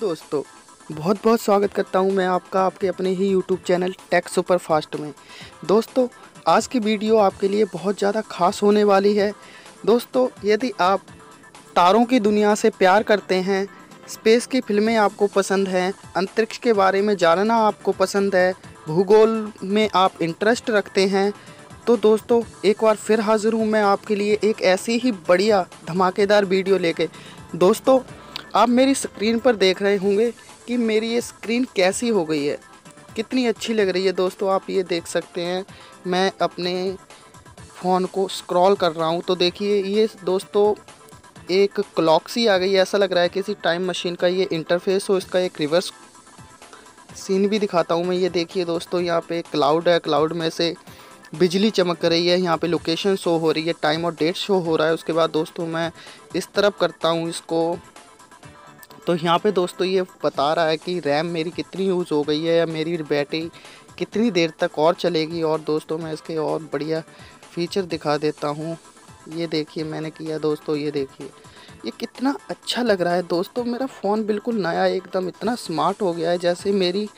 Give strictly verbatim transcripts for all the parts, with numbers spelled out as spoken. दोस्तों बहुत बहुत स्वागत करता हूं मैं आपका आपके अपने ही यूट्यूब चैनल टेक सुपरफास्ट में। दोस्तों आज की वीडियो आपके लिए बहुत ज़्यादा खास होने वाली है। दोस्तों यदि आप तारों की दुनिया से प्यार करते हैं, स्पेस की फिल्में आपको पसंद हैं, अंतरिक्ष के बारे में जानना आपको पसंद है, भूगोल में आप इंटरेस्ट रखते हैं, तो दोस्तों एक बार फिर हाज़िर हूँ मैं आपके लिए एक ऐसी ही बढ़िया धमाकेदार वीडियो लेके। दोस्तों आप मेरी स्क्रीन पर देख रहे होंगे कि मेरी ये स्क्रीन कैसी हो गई है, कितनी अच्छी लग रही है। दोस्तों आप ये देख सकते हैं, मैं अपने फ़ोन को स्क्रॉल कर रहा हूँ तो देखिए ये दोस्तों एक क्लॉक सी आ गई है। ऐसा लग रहा है किसी टाइम मशीन का ये इंटरफेस हो। इसका एक रिवर्स सीन भी दिखाता हूँ मैं। ये देखिए दोस्तों यहाँ पे क्लाउड है, क्लाउड में से बिजली चमक रही है, यहाँ पे लोकेशन शो हो रही है, टाइम और डेट शो हो रहा है। उसके बाद दोस्तों मैं इस तरफ करता हूँ इसको तो यहाँ पे दोस्तों ये बता रहा है कि रैम मेरी कितनी यूज़ हो गई है या मेरी बैटरी कितनी देर तक और चलेगी। और दोस्तों मैं इसके और बढ़िया फीचर दिखा देता हूँ। ये देखिए मैंने किया दोस्तों, ये देखिए ये कितना अच्छा लग रहा है। दोस्तों मेरा फ़ोन बिल्कुल नया एकदम इतना स्मार्ट हो गया है, जैसे मेरी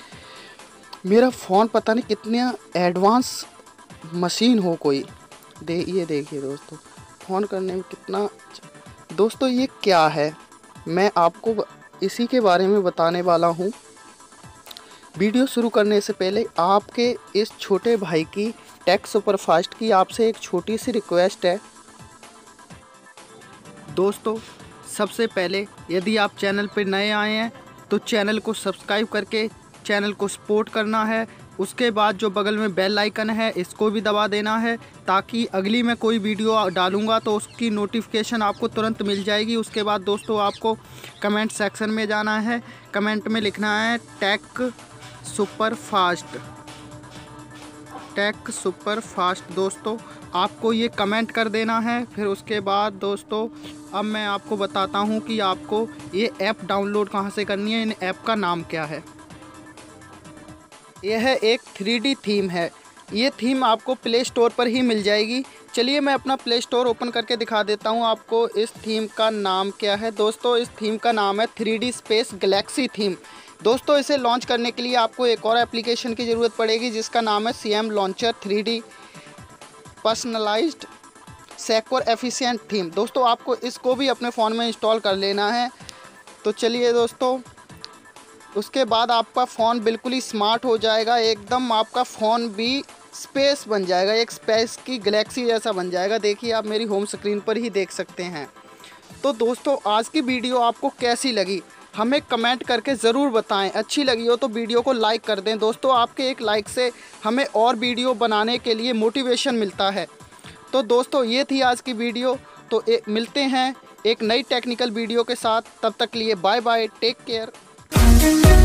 मेरा फ़ोन पता नहीं कितना एडवांस मशीन हो कोई दे। ये देखिए दोस्तों फ़ोन करने में कितना। दोस्तों ये क्या है, मैं आपको इसी के बारे में बताने वाला हूँ। वीडियो शुरू करने से पहले आपके इस छोटे भाई की टेक सुपरफास्ट की आपसे एक छोटी सी रिक्वेस्ट है। दोस्तों सबसे पहले यदि आप चैनल पर नए आए हैं तो चैनल को सब्सक्राइब करके चैनल को सपोर्ट करना है। उसके बाद जो बगल में बेल आइकन है इसको भी दबा देना है, ताकि अगली मैं कोई वीडियो डालूंगा तो उसकी नोटिफिकेशन आपको तुरंत मिल जाएगी। उसके बाद दोस्तों आपको कमेंट सेक्शन में जाना है, कमेंट में लिखना है टेक सुपरफास्ट, टेक सुपरफास्ट। दोस्तों आपको ये कमेंट कर देना है। फिर उसके बाद दोस्तों अब मैं आपको बताता हूँ कि आपको ये ऐप डाउनलोड कहाँ से करनी है। इन ऐप का नाम क्या है। यह एक थ्री डी थीम है। ये थीम आपको प्ले स्टोर पर ही मिल जाएगी। चलिए मैं अपना प्ले स्टोर ओपन करके दिखा देता हूँ आपको इस थीम का नाम क्या है। दोस्तों इस थीम का नाम है three D space galaxy theme. दोस्तों इसे लॉन्च करने के लिए आपको एक और एप्लीकेशन की ज़रूरत पड़ेगी जिसका नाम है C M launcher three D personalised secure efficient theme. दोस्तों आपको इसको भी अपने फ़ोन में इंस्टॉल कर लेना है। तो चलिए दोस्तों उसके बाद आपका फ़ोन बिल्कुल ही स्मार्ट हो जाएगा, एकदम आपका फ़ोन भी स्पेस बन जाएगा, एक स्पेस की गैलेक्सी जैसा बन जाएगा। देखिए आप मेरी होम स्क्रीन पर ही देख सकते हैं। तो दोस्तों आज की वीडियो आपको कैसी लगी हमें कमेंट करके ज़रूर बताएं। अच्छी लगी हो तो वीडियो को लाइक कर दें। दोस्तों आपके एक लाइक से हमें और वीडियो बनाने के लिए मोटिवेशन मिलता है। तो दोस्तों ये थी आज की वीडियो। तो ए, मिलते हैं एक नई टेक्निकल वीडियो के साथ। तब तक के लिए बाय बाय, टेक केयर।